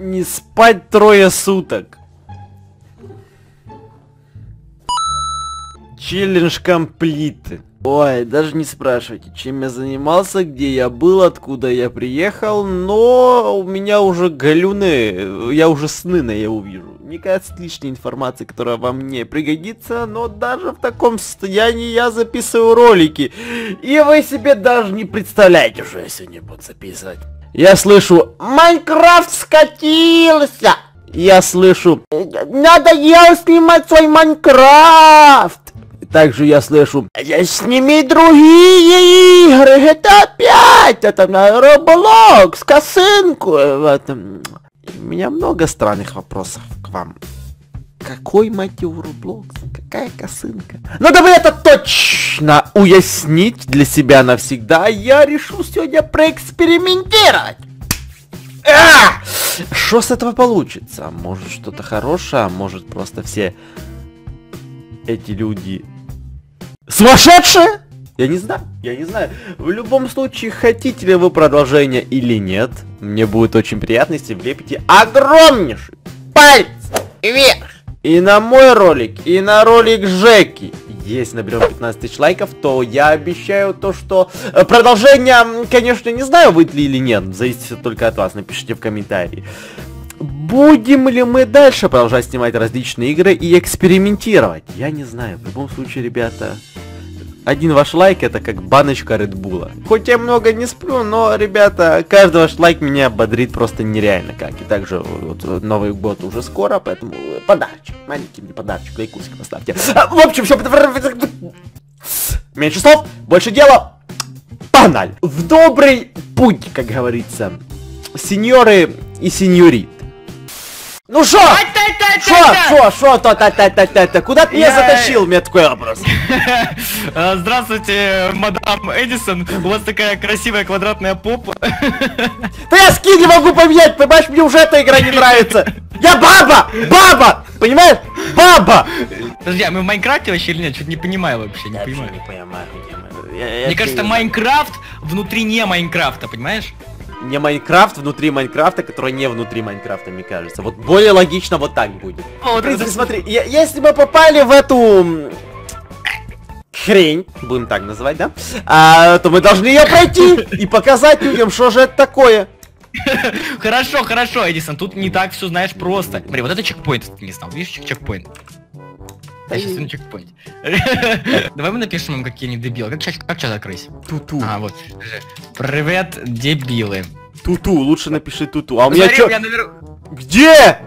не спать трое суток. Челлендж комплит. Ой, даже не спрашивайте, чем я занимался, где я был, откуда я приехал, но у меня уже галюны, я уже сны наяву вижу. Мне кажется, лишняя информация, которая во мне пригодится, но даже в таком состоянии я записываю ролики. И вы себе даже не представляете, что я сегодня буду записывать. Я слышу, Майнкрафт скатился! Я слышу, надоел снимать свой Майнкрафт! Также я слышу, сними другие игры, это опять, это на Роблокс, косынку, это... У меня много странных вопросов к вам. Какой, мать его, Роблокс? Какая косынка? Надо бы это точно уяснить для себя навсегда, я решил сегодня проэкспериментировать. Что с этого получится? Может что-то хорошее, может просто все эти люди... сумасшедшие? Я не знаю. В любом случае, хотите ли вы продолжение или нет, мне будет очень приятно, если влепите огромнейший палец вверх. И на мой ролик, и на ролик Жеки. Если наберем 15 тысяч лайков, то я обещаю то, что продолжение, конечно, не знаю, будет ли или нет, зависит только от вас, напишите в комментарии. Будем ли мы дальше продолжать снимать различные игры и экспериментировать? Я не знаю. В любом случае, ребята, один ваш лайк это как баночка Редбула. Хоть я много не сплю, но, ребята, каждый ваш лайк меня бодрит просто нереально как. И также вот, Новый год уже скоро, поэтому подарочек. Маленький мне подарочек, лайкусик поставьте. В общем, все. Меньше слов, больше дела. Погнали! В добрый путь, как говорится. Сеньоры и сеньорит. Ну шо? Шо? Куда ты меня затащил? У меня такой вопрос. Здравствуйте, мадам Эдисон. У вас такая красивая квадратная попа. Да я скин не могу поменять, понимаешь? Мне уже эта игра не нравится. Я баба! Баба! Понимаешь? Баба! Подожди, а мы в Майнкрафте вообще или нет? Чуть не понимаю вообще. Не понимаю. Мне кажется, Майнкрафт внутри не Майнкрафта, понимаешь? Не Майнкрафт внутри Майнкрафта, который не внутри Майнкрафта, мне кажется. Вот более логично вот так будет. Вот, в принципе, смотри, если мы попали в эту хрень, будем так называть, да? То мы должны ее пройти и показать людям, что же это такое. Хорошо, хорошо, Эдисон, тут не так все знаешь просто. Смотри, вот это чекпоинт, ты не знал, видишь, чекпоинт. Да сейчас на чекпоинт. Давай мы напишем им, какие они дебилы. Как чат закрыть? Туту. А, вот. Привет, дебилы. Туту, лучше напиши туту. А у меня чё? Где?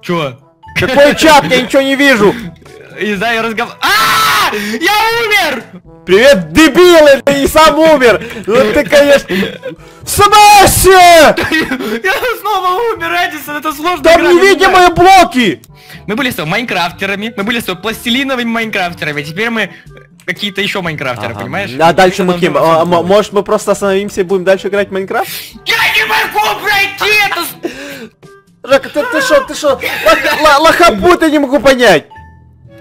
Чё? Какой чат? Я ничего не вижу. Не знаю, разговор... А! Я умер! Привет, дебилы! Ты и сам умер! Ну ты, конечно... В смысле? Я снова умер, Эдисон, это сложно. Там невидимые блоки! Мы были с тобой майнкрафтерами, мы были с тобой пластилиновыми майнкрафтерами, теперь мы какие-то еще майнкрафтеры, понимаешь? А дальше мы кем? Может мы просто остановимся и будем дальше играть в Майнкрафт? Я не могу пройти это! Жека, ты шо? Лохапута не могу понять!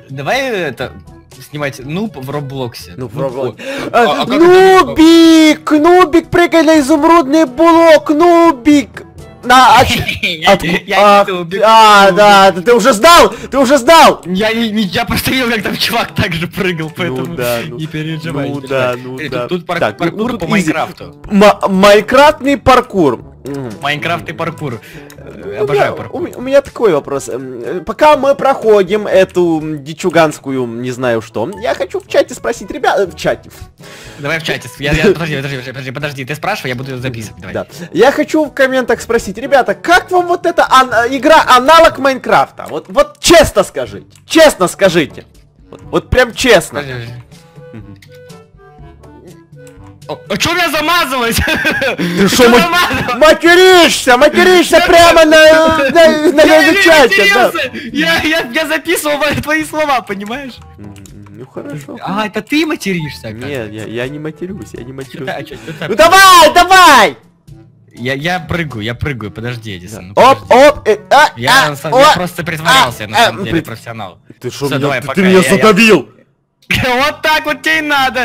Давай это... снимать нуб в Роблоксе. Нубик! Нубик, прыгай на изумрудный блок! Нубик! Да, ты уже сдал! Ты уже сдал! Я просто видел, как там чувак так же прыгал, поэтому не переживай. Ну да. Тут паркур по Майнкрафту. Майнкрафтный паркур. Майнкрафт и паркур. Обожаю паркур. У меня такой вопрос. Пока мы проходим эту дичуганскую, не знаю что, я хочу в чате спросить, ребят, в чате. Давай в чате. Подожди, ты спрашивай, я буду записывать. Давай. Да. Я хочу в комментах спросить, ребята, как вам вот эта игра аналог Майнкрафта? Вот честно скажите. Честно скажите. Вот прям честно. А чё меня замазывать? Ты шо материшься прямо на чате? Я записывал твои слова, понимаешь? Ну хорошо. А, это ты материшься? Нет, я не матерюсь. Ну давай! Я прыгаю, подожди, Эдисон. Оп! Я просто притворялся, на самом деле, профессионал. Ты шо, ты меня задавил? Вот так вот тебе и надо.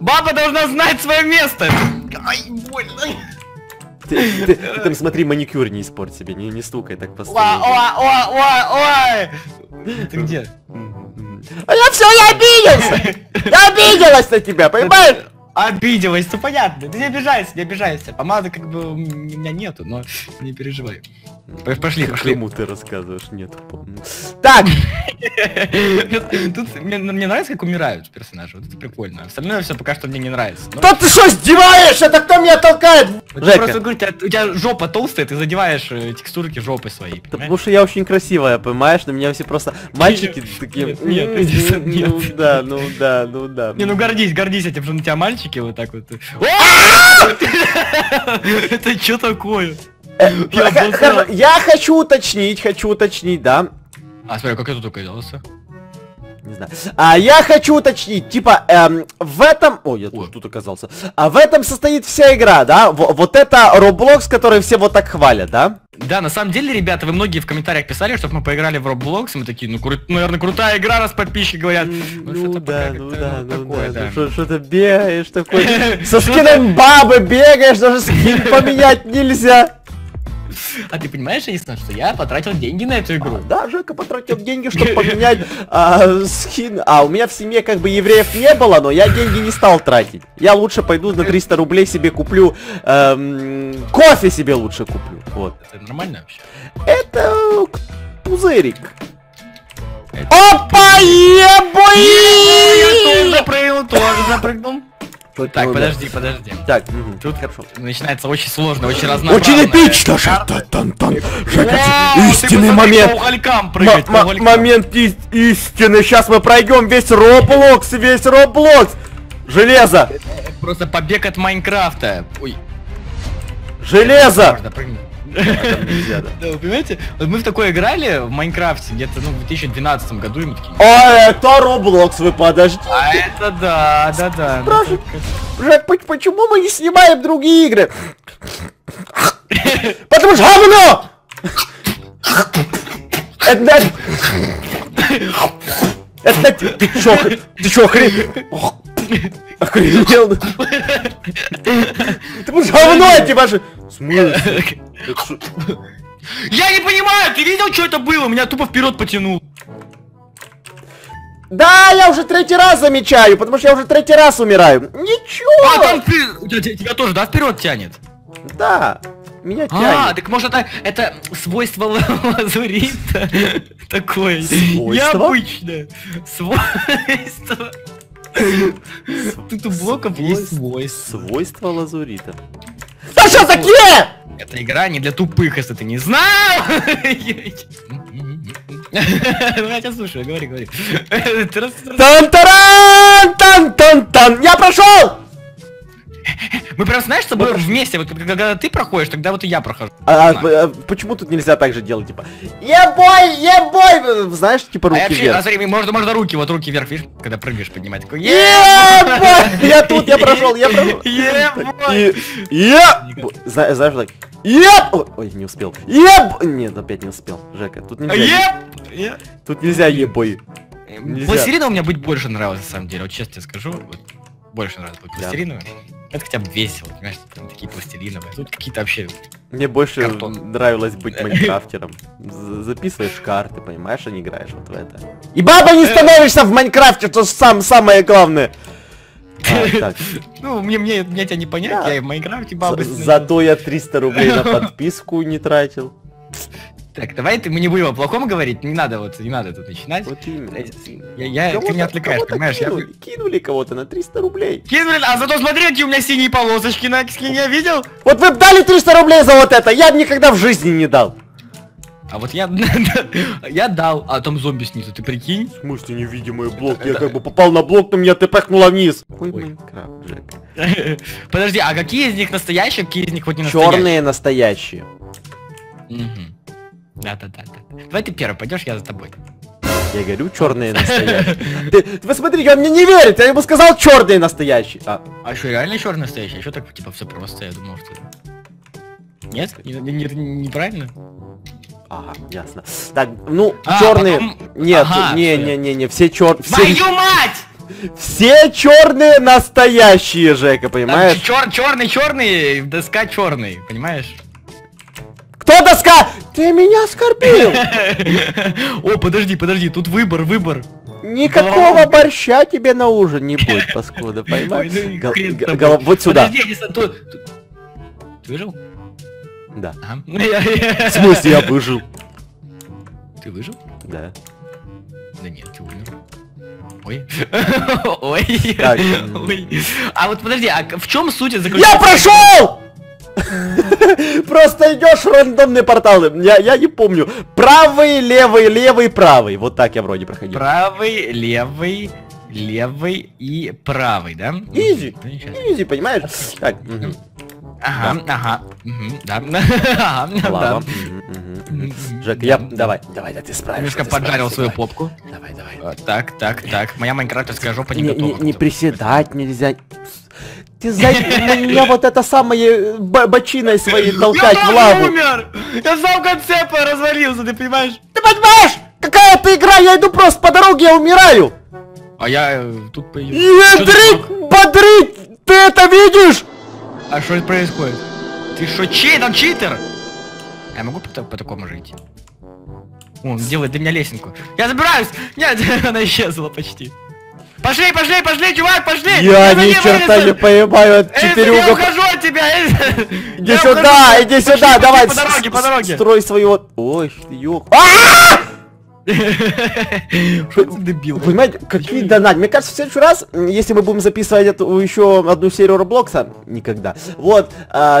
Баба должна знать свое место. Ай, больно. Ты там смотри, маникюр не испорть себе, не стукай так по столу. Ты где? А я все, я обиделся! Я обиделась на тебя, понимаешь? Обиделась, то понятно. Ты не обижайся, не обижайся. Помады как бы у меня нету, но не переживай. Пошли. Кому ты рассказываешь? Нет, помню. Так! Тут мне нравится, как умирают персонажи. Вот это прикольно. Остальное все пока что мне не нравится. Да ты что, издеваешься? Это кто меня толкает? Просто говорю, у тебя жопа толстая, ты задеваешь текстурки жопы своей. Потому что я очень красивая, понимаешь? На меня все просто мальчики такие... Ну да. Не, ну гордись этим, что на тебя мальчики. Вот так вот. Это что такое? Я хочу уточнить, да. А смотри, как я тут оказался? Не знаю. А я хочу уточнить, типа, в этом... Ой, я тут оказался. А в этом состоит вся игра, да? Вот это Roblox, который все вот так хвалят, да? Да, на самом деле, ребята, вы многие в комментариях писали, чтобы мы поиграли в Roblox, мы такие, ну, наверное, крутая игра, раз подписчики говорят. Ну да. Что-то бегаешь такой, со скином бабы бегаешь, даже скин поменять нельзя. А ты понимаешь, единственное, что я потратил деньги на эту игру? Да, Жека потратил деньги, чтобы поменять скин. А у меня в семье как бы евреев не было, но я деньги не стал тратить. Я лучше пойду на 300 рублей себе куплю, кофе себе лучше куплю. Вот. Это нормально вообще? Это пузырик. Опа, ебой! Я тоже запрыгнул. Так, подожди. Так, тут хорошо. Начинается очень сложно, очень разнообразно. Очень эпично, Жека, истинный момент. Момент истины. Сейчас мы пройдем весь Роблокс. Железо. Просто побег от Майнкрафта. Ой. Железо. Да, вы понимаете, мы в такое играли в Майнкрафте где-то, ну, в 2012 году, и мы такие... А это Роблокс, вы подождите. А это да. Спрашиваю, почему мы не снимаем другие игры? Потому что говно! Это... Ты чё, охренел? Ты будешь говно эти ваши... Я не понимаю, ты видел, что это было? Меня тупо вперед потянул. Да, я уже третий раз замечаю, потому что я уже третий раз умираю. Ничего! Тебя тоже, да, вперед тянет? Да. Меня тянет. А, так может это свойство лазурита такое. Необычное. Свойство. Тут у блоков есть свойство лазурита. Да что такие? Эта игра не для тупых, если ты не знал. Хотя слушай, говори. Тан-таран! Я прошел! Мы прям, знаешь, что мы вместе, вот когда ты проходишь, тогда вот и я прохожу. А почему тут нельзя так же делать, типа, ебой, знаешь, типа руки вверх. А смотри, можно руки, вот руки вверх, видишь, когда прыгаешь, поднимать, такой, ебой, я прошел. Ебой. Ебой, знаешь, так, ебой, ой, не успел, ебой, нет, опять не успел, Жека, тут нельзя, тут нельзя ебой. Пластилина у меня быть больше нравилась, на самом деле, вот честно тебе скажу. Больше нравится пластилиновые. Да. Это хотя бы весело, понимаешь, там такие пластилиновые. Тут какие-то вообще... Мне больше нравилось быть майнкрафтером. Записываешь карты, понимаешь, а не играешь вот в это. И баба не становишься в Майнкрафте, то самое главное. Ну, мне тебя не понять, я и в Майнкрафте баба. Зато я 300 рублей на подписку не тратил. Так, давай мы не будем о плохом говорить, не надо тут начинать. Вот ты меня отвлекаешь, понимаешь? Кинули кого-то на 300 рублей. Кинули, а зато смотрите, у меня синие полосочки на скине, видел? Вот вы дали 300 рублей за вот это, я никогда в жизни не дал. А вот я дал, а там зомби снизу, ты прикинь? В смысле невидимый блок? Я как бы попал на блок, но меня тпхнуло вниз. Подожди, а какие из них настоящие, какие из них вот не настоящие? Черные настоящие. Да. Давай ты первый пойдешь, я за тобой. Я говорю, черные настоящие. Вы смотрите, он мне не верит, я ему сказал черные настоящие. А что, реально черные настоящие? А что так, типа, все просто, я думал, что... Нет? Неправильно? Ага, ясно. Так, ну, черные... Нет, не, все черные... Мою мать! Все черные настоящие, Жека, понимаешь? Черный, доска черный, понимаешь? Кто доска? Ты меня оскорбил! О, подожди, тут выбор. Никакого борща тебе на ужин не будет, паскуда, понимаешь? Вот сюда. Ты выжил? Да. В смысле, я выжил? Ты выжил? Да. Да нет, ты умер. Ой. А вот подожди, а в чем суть заключается? Я прошел! Просто идешь в рандомные порталы. Я не помню. Правый, левый, правый. Вот так я вроде проходил. Правый, левый и правый, да? Изи, понимаешь? Так. Ага, да. Жек, давай, ты справишься. Мишка поджарил свою попку. Давай. Так, моя майнкрафтовская жопа не готова. Не приседать нельзя. Ты за меня вот это самое бочиной своей толкать в лаву. Я умер! Я сам в конце поразвалился, ты понимаешь? Ты понимаешь? Какая это игра? Я иду просто по дороге, я умираю. А я тут появился. Ядрик, бодрик, ты это видишь? А что это происходит? Ты шо, там читер? Я могу по такому жить? Он делает для меня лесенку. Я забираюсь! Нет, она исчезла почти. Пошли, чувак, пошли! Я ни черта не понимаю от четырёх. Я ухожу от тебя! Иди сюда, давай! По дороге! Строй своего... Ой, ёх... Что ты дебил? Понимаете, какие донаты? Мне кажется, в следующий раз, если мы будем записывать еще одну серию Роблокса, никогда. Вот,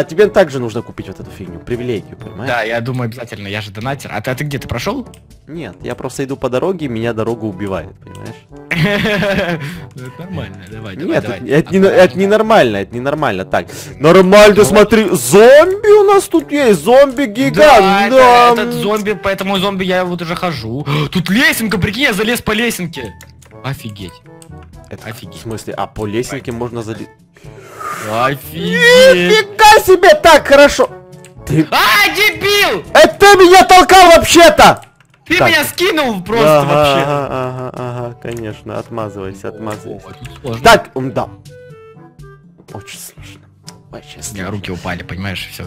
тебе также нужно купить вот эту фигню, привилегию, понимаешь? Да, я думаю, обязательно, я же донатер. А ты где-то прошел? Нет, я просто иду по дороге, и меня дорога убивает, понимаешь? Нормально, давай. Нет, это ненормально, Так, нормально, смотри, зомби у нас тут есть, зомби-гигант. Да, этот зомби, поэтому зомби я вот уже хожу. Тут лесенка, прикинь, я залез по лесенке. Офигеть. Офигеть. В смысле, а по лесенке можно залезть? Офигеть. Нифига себе, так, хорошо. А, дебил! Это меня толкал вообще-то! Ты меня скинул просто вообще. Ага, конечно, отмазывайся. Так, да. Очень сложно. У меня руки упали, понимаешь, все,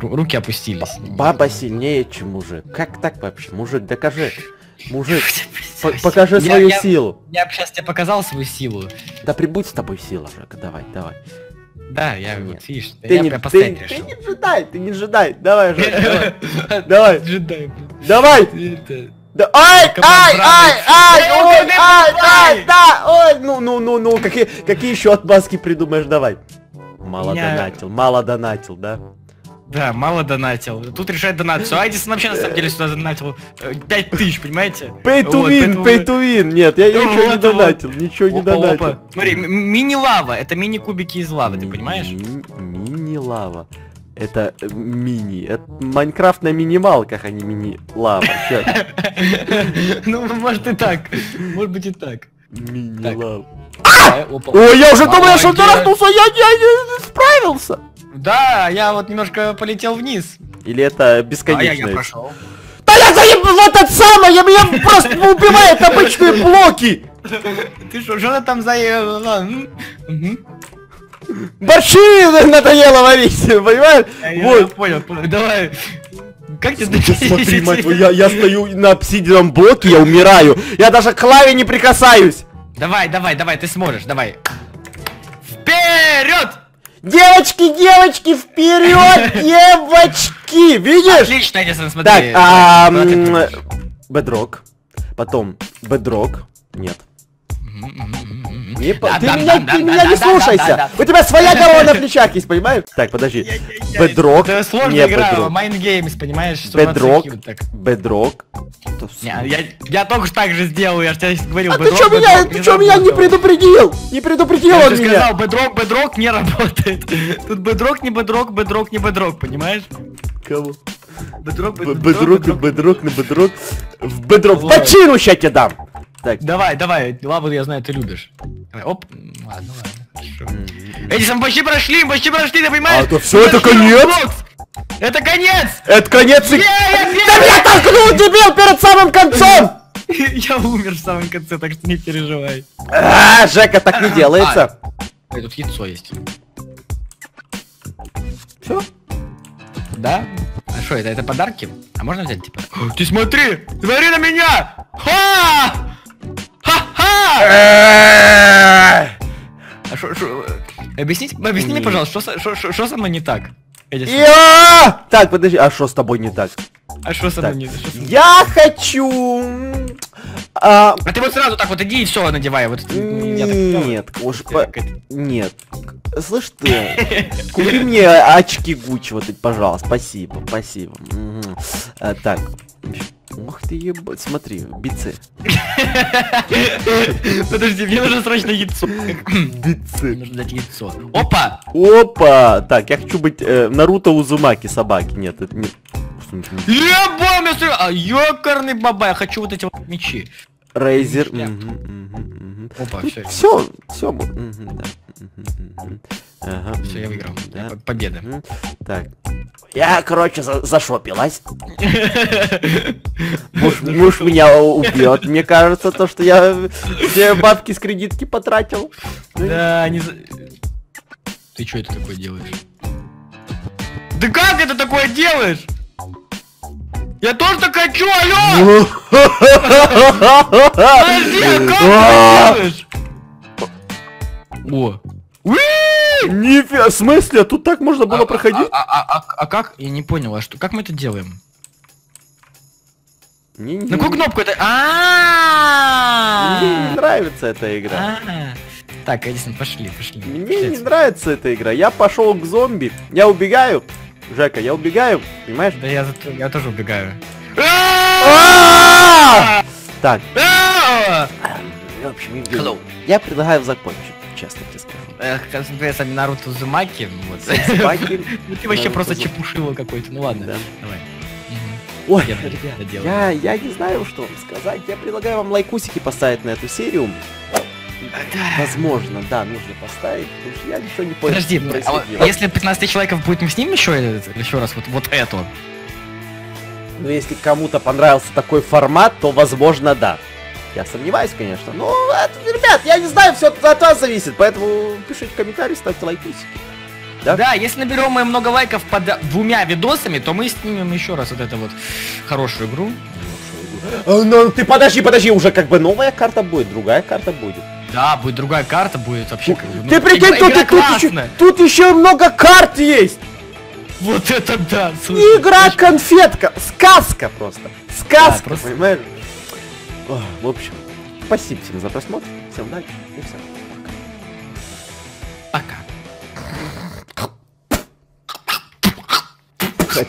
руки опустились. Баба сильнее, чем мужик. Как так вообще? Мужик, докажи. Мужик, покажи свою силу. Я бы сейчас тебе показал свою силу. Да прибудь с тобой сила, Жека, давай. Да, я вот, видишь, я поставил. Ты не джедай, давай, Жека, давай. Давай! Ай! Ну, какие еще отмазки придумаешь, давай. Мало донатил, да? Да, мало донатил. Тут решает донатцию. А Эдисон вообще на самом деле сюда донатил 5000, понимаете? Pay to win. Нет, я ничего не донатил, Смотри, мини-лава, это мини-кубики из лавы, ты понимаешь? Мини-лава. Это мини. Это Майнкрафт на минималках, а не мини-лава. Ну, может и так. Может быть и так. Мини-лава. Ой, я уже думал, что дороснулся, я не справился. Да, я вот немножко полетел вниз. Или это бесконечно? Я прошел. Да я заебал, вот это самое, меня просто убивает обычные блоки. Ты что там заебал? Борщи надоело варить, понимаешь? Вот. Понял, давай. Как тебе? Смотри, мать, я стою на обсидином блоке, я умираю. Я даже к лаве не прикасаюсь. Давай, ты сможешь, давай. Вперед! Девочки, вперед, девочки! Видишь? Отлично, Эдисон, смотри. Так, бедрок. Потом бедрок. Нет. Ты меня не слушайся! У тебя своя голова на плечах есть, понимаешь? Так, подожди. Бедрок. Это сложная игра, Майнгеймс, понимаешь? Бедрок. Я только что так же сделал, я же тебе говорил. А ты чё меня не предупредил? Не предупредил он меня! Я же сказал, бедрок не работает. Тут бедрок, понимаешь? Кого? Бедрок. В бедрок. Почину ща тебе дам! Так. Давай, лаву я знаю, ты любишь. Давай, оп, ладно. Эдисон, почти прошли, ты понимаешь? А то все, это конец? Это конец! Это конец! Ты меня толкнул, дебил, перед самым концом! Я умер в самом конце, так что не переживай. Жека, так не делается. Тут яйцо есть. Что? Да? А что, это подарки? А можно взять типа? Ты смотри! Смотри на меня! Ха! Ха-ха! Объясни мне, пожалуйста, что со мной не так? Так, подожди, а что с тобой не так? А что со мной не так? Я хочу... А ты вот сразу так вот иди и все надевай. Нет, нет. Слышь ты, купи мне очки Гучи вот эти, пожалуйста. Спасибо, спасибо. Так. Ох ты ебать, смотри, бицы. Подожди, мне нужно срочно яйцо. Бицы. Нужно дать яйцо. Опа! Опа! Так, я хочу быть Наруто Узумаки собаки. Нет, это не... Ебам, я стрелю! А, ёкарный баба, я хочу вот эти вот мечи. Рейзер. Опа, все. Все, все. Ага. Все, я выиграл. Победа. Так. Я, короче, зашопилась. Муж меня убьет. Мне кажется, то, что я все бабки с кредитки потратил. Да, не... Ты что это такое делаешь? Да как это такое делаешь? Я тоже так хочу, алё! Подожди, а как ты делаешь? О. Нифига, в смысле? Тут так можно было проходить? А как? Я не понял, а что? Как мы это делаем? На какую кнопку это? Мне не нравится эта игра. Так, Эдисон, пошли, пошли. Мне не нравится эта игра. Я пошел к зомби. Я убегаю. Жека, я убегаю, понимаешь? Да я тоже убегаю. Так. В общем, я предлагаю закончить, честно тебе скажу. Концентрируйся на Наруто Узумаки. Ну ты вообще просто чепушила какой-то. Ну ладно, давай. Ой, ребята, я не знаю, что вам сказать. Я предлагаю вам лайкусики поставить на эту серию. Возможно, да, нужно поставить, потому что я ничего не понял. Подожди, а если 15 тысяч лайков будет, мы снимем еще раз вот эту? Ну, если кому-то понравился такой формат, то, возможно, да. Я сомневаюсь, конечно. Ну, ребят, я не знаю, все от вас зависит, поэтому пишите комментарии, ставьте лайкусики. Да? Да, если наберем мы много лайков под 2 видосами, то мы снимем еще раз вот эту вот хорошую игру. Ну, ты подожди, уже как бы новая карта будет, другая карта будет. Да, будет другая карта, будет вообще как бы... Ты прикинь, тут еще много карт есть! Вот это да! Слушай, игра-конфетка! Сказка просто! Сказка, да, просто... понимаешь? Ох, в общем, спасибо всем за просмотр, всем удачи и всем пока. Пока.